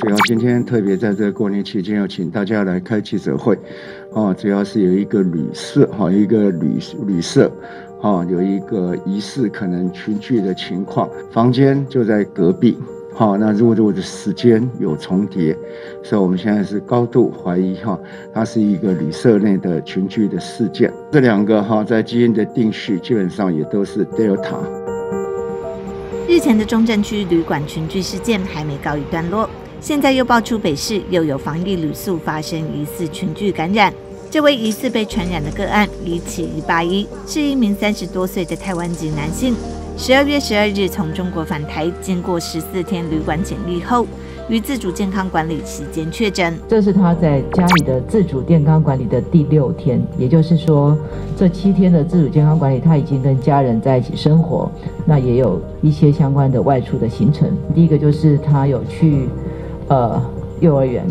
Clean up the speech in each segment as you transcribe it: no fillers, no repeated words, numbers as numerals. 主要今天特别在这个过年期间要请大家来开记者会，主要是有一个旅社，一个旅社，有一个疑似可能群聚的情况，房间就在隔壁。那如果的时间有重叠，所以我们现在是高度怀疑它是一个旅社内的群聚的事件。这两个在基因的定序基本上也都是 Delta。 日前的中正区旅馆群聚事件还没告一段落，现在又爆出北市又有防疫旅宿发生疑似群聚感染。这位疑似被传染的个案17181是一名30多岁的台湾籍男性，12月12日从中国返台，经过14天旅馆检疫后，于自主健康管理期间确诊。这是他在家里的自主健康管理的第6天，也就是说，这7天的自主健康管理，他已经跟家人在一起生活，那也有一些相关的外出的行程。第一个就是他有去幼儿园，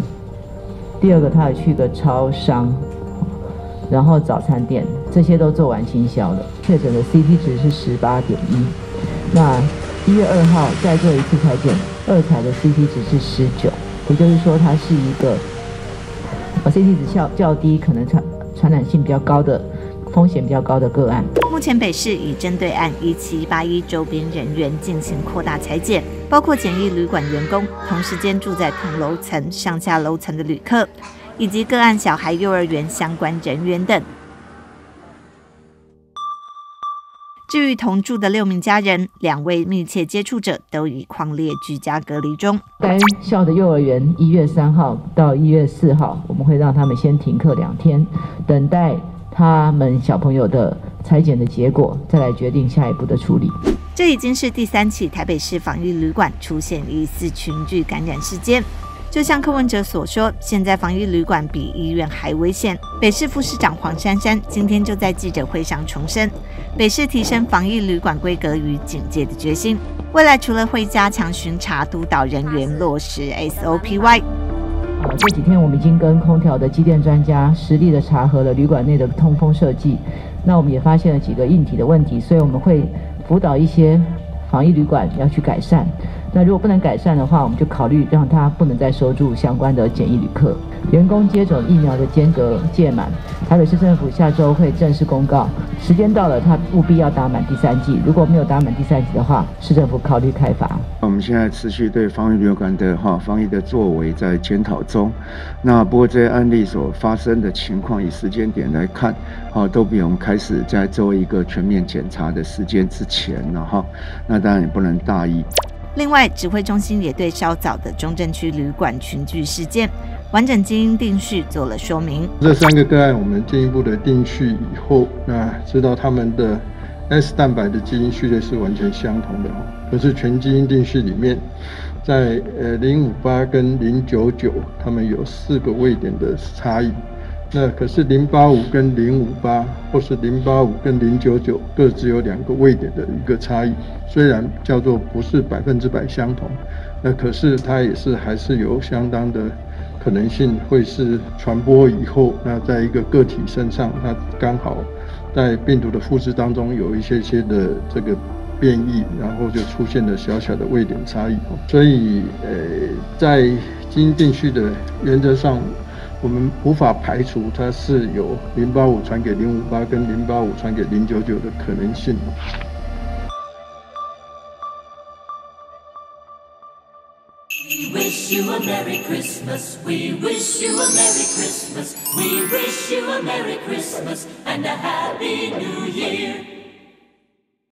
第二个他有去个超商，然后早餐店，这些都做完清消了。确诊的 CT 值是18.1，那1月2号再做一次裁剪，二裁的 CT 值是19，也就是说它是一个CT 值较低，可能传染性比较高的风险比较高的个案。目前北市已针对案17181周边人员进行扩大裁剪，包括检疫旅馆员工、同时间住在同楼层、上下楼层的旅客，以及个案小孩幼儿园相关人员等。至于同住的6名家人，2位密切接触者都已匡列居家隔离中。该校的幼儿园1月3号到1月4号，我们会让他们先停课2天，等待他们小朋友的裁剪的结果，再来决定下一步的处理。这已经是第3起台北市防疫旅馆出现疑似群聚感染事件。就像柯文哲所说，现在防疫旅馆比医院还危险。北市副市长黄珊珊今天就在记者会上重申，北市提升防疫旅馆规格与警戒的决心，未来除了会加强巡查督导人员落实 SOP 外，这几天我们已经跟空调的机电专家实地的查核了旅馆内的通风设计，那我们也发现了几个硬体的问题，所以我们会辅导一些防疫旅馆要去改善。那如果不能改善的话，我们就考虑让他不能再收住相关的检疫旅客。员工接种疫苗的间隔届满，台北市政府下周会正式公告，时间到了，他务必要打满第3剂。如果没有打满第3剂的话，市政府考虑开罚。我们现在持续对防疫旅馆的防疫的作为在检讨中。那不过这些案例所发生的情况，以时间点来看，都比我们开始在做一个全面检查的时间之前了哈。那当然也不能大意。另外，指挥中心也对稍早的中正区旅馆群聚事件完整基因定序做了说明。这3个个案，我们进一步的定序以后，那知道他们的 S 蛋白的基因序列是完全相同的。可是全基因定序里面，在058跟099，他们有4个位点的差异。那可是085跟058，或是085跟099，各只有2个位点的一个差异。虽然叫做不是100%相同，那可是它也是还是有相当的可能性会是传播以后，那在一个个体身上，它刚好在病毒的复制当中有一些的这个变异，然后就出现了小小的位点差异。所以在基因定序的原则上，我们无法排除它是有085传给058跟085传给099的可能性。We wish you a Merry Christmas. We wish you a Merry Christmas. We wish you a Merry Christmas and a Happy New Year.